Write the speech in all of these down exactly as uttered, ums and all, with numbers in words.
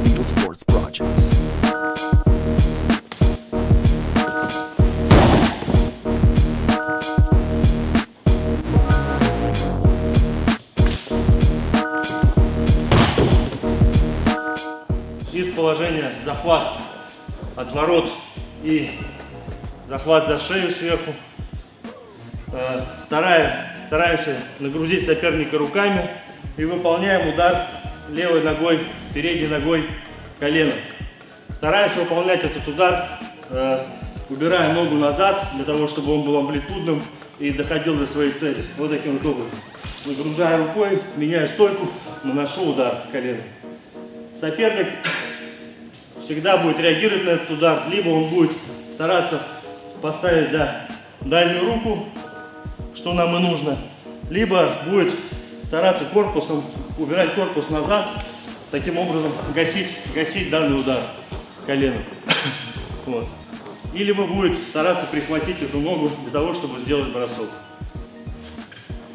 Battle Beetle Sports Projects. Из положения захват от ворот и захват за шею сверху. Стараемся нагрузить соперника руками и выполняем удар левой ногой, передней ногой, коленом. Стараемся выполнять этот удар, убирая ногу назад, для того, чтобы он был амплитудным и доходил до своей цели. Вот таким вот образом. Нагружаю рукой, меняю стойку, наношу удар коленом. Соперник всегда будет реагировать на этот удар, либо он будет стараться поставить, да, дальнюю руку, что нам и нужно, либо будет стараться корпусом, убирать корпус назад, таким образом гасить, гасить данный удар коленом. Вот. И либо будет стараться прихватить эту ногу для того, чтобы сделать бросок.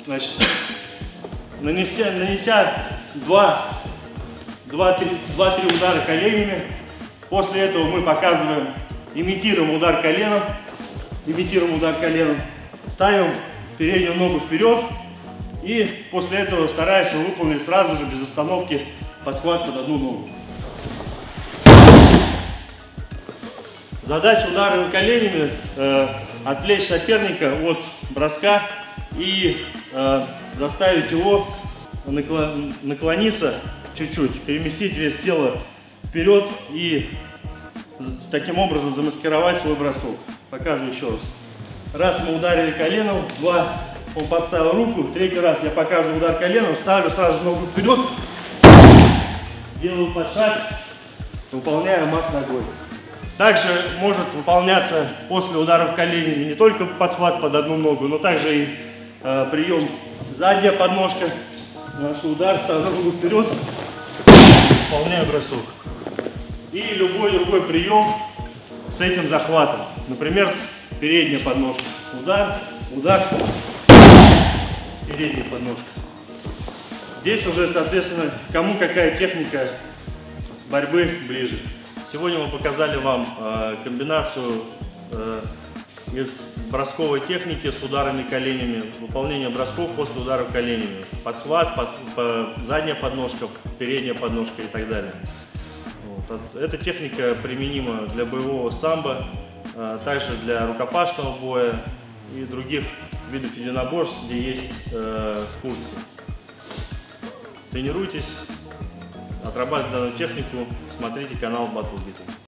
Значит, нанеся, нанеся два, два-три удара коленями, после этого мы показываем, имитируем удар коленом, имитируем удар коленом, ставим переднюю ногу вперед и после этого стараемся выполнить сразу же без остановки подхват под одну ногу. Задача ударами коленями э, отвлечь соперника от броска и э, заставить его наклониться чуть-чуть, переместить вес тела вперед и таким образом замаскировать свой бросок. Показываю еще раз. Раз мы ударили коленом, два, он подставил руку, третий раз я показываю удар коленом, ставлю сразу же ногу вперед, делаю подшаг, выполняю мах ногой. Также может выполняться после ударов коленями не только подхват под одну ногу, но также и э, прием задняя подножка. Наношу удар, ставлю ногу вперед, выполняю бросок. И любой другой прием с этим захватом. Например, передняя подножка, удар, удар, передняя подножка. Здесь уже, соответственно, кому какая техника борьбы ближе. Сегодня мы показали вам э, комбинацию э, из бросковой техники с ударами коленями, выполнение бросков после ударов коленями, подхват, под, под, задняя подножка, передняя подножка и так далее. Вот. Эта техника применима для боевого самбо, также для рукопашного боя и других видов единоборств, где есть э, курсы. Тренируйтесь, отрабатывайте данную технику, смотрите канал Battle Beetle.